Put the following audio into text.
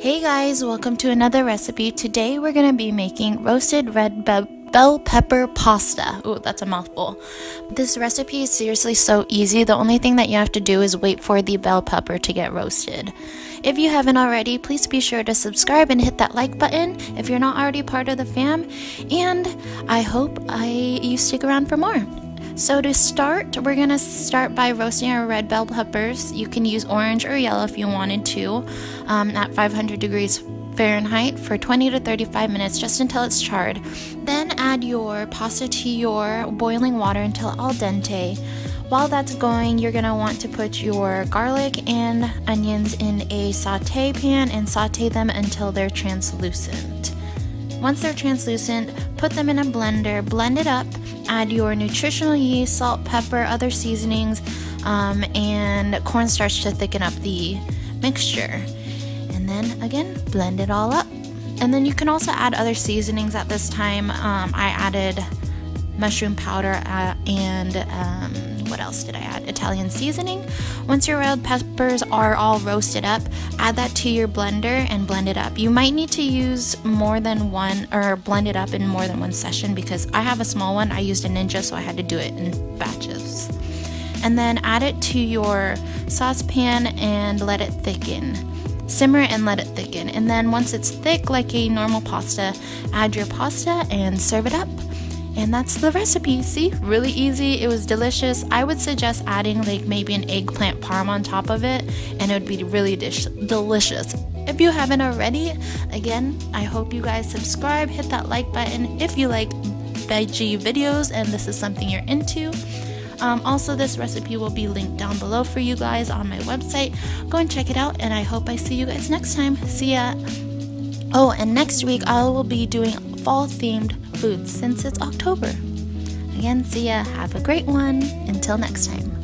Hey guys, welcome to another recipe. Today we're going to be making roasted red bell pepper pasta. Ooh, that's a mouthful. This recipe is seriously so easy. The only thing that you have to do is wait for the bell pepper to get roasted. If you haven't already, please be sure to subscribe and hit that like button if you're not already part of the fam. And I hope you stick around for more. So to start, we're going to start by roasting our red bell peppers. You can use orange or yellow if you wanted to, at 500 degrees Fahrenheit for 20 to 35 minutes, just until it's charred. Then add your pasta to your boiling water until al dente. While that's going, you're going to want to put your garlic and onions in a saute pan and saute them until they're translucent. Once they're translucent, put them in a blender, blend it up, add your nutritional yeast, salt, pepper, other seasonings, and cornstarch to thicken up the mixture. And then again, blend it all up. And then you can also add other seasonings at this time. I added mushroom powder and what else did I add? Italian seasoning. Once your red peppers are all roasted up, add that to your blender and blend it up. You might need to use more than one, or blend it up in more than one session, because I have a small one. I used a Ninja, so I had to do it in batches. And then add it to your saucepan and let it thicken. Simmer and let it thicken. And then once it's thick, like a normal pasta, add your pasta and serve it up. And that's the recipe. See, really easy. It was delicious. I would suggest adding like maybe an eggplant parm on top of it, and it would be really delicious. If you haven't already, again, I hope you guys subscribe, hit that like button if you like veggie videos and this is something you're into. Also, this recipe will be linked down below for you guys on my website. Go and check it out, and I hope I see you guys next time. See ya. Oh, and next week I will be doing fall themed foods since it's October. Again, see ya. Have a great one. Until next time.